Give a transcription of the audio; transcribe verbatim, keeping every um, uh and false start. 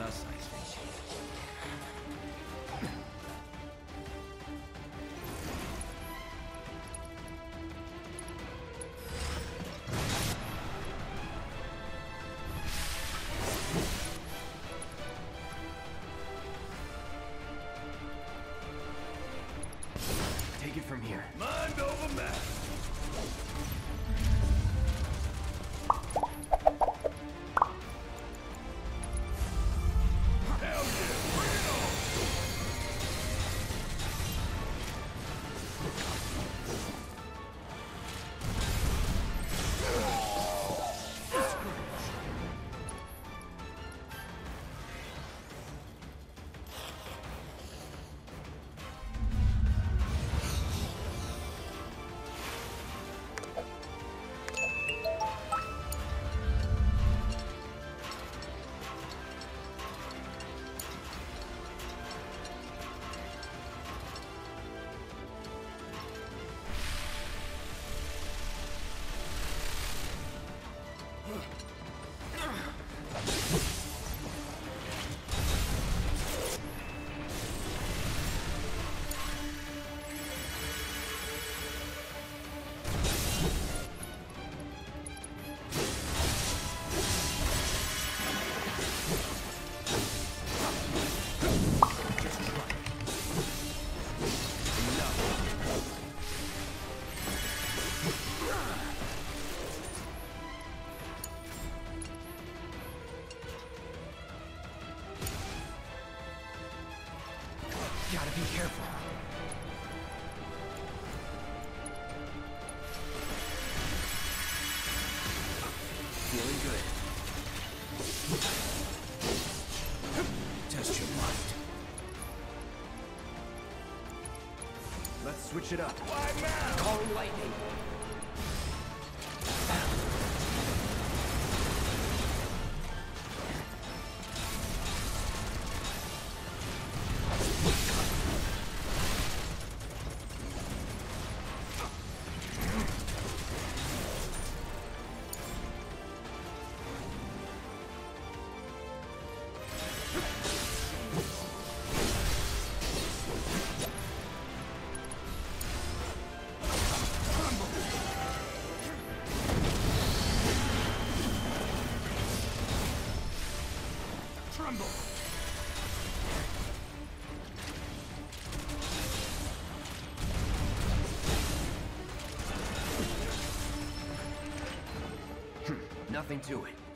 is us, I think. Take it from here. Mind over matter. Gotta be careful. Feeling good. Test your mind. Let's switch it up. Why now? Call lightning. Nothing to it.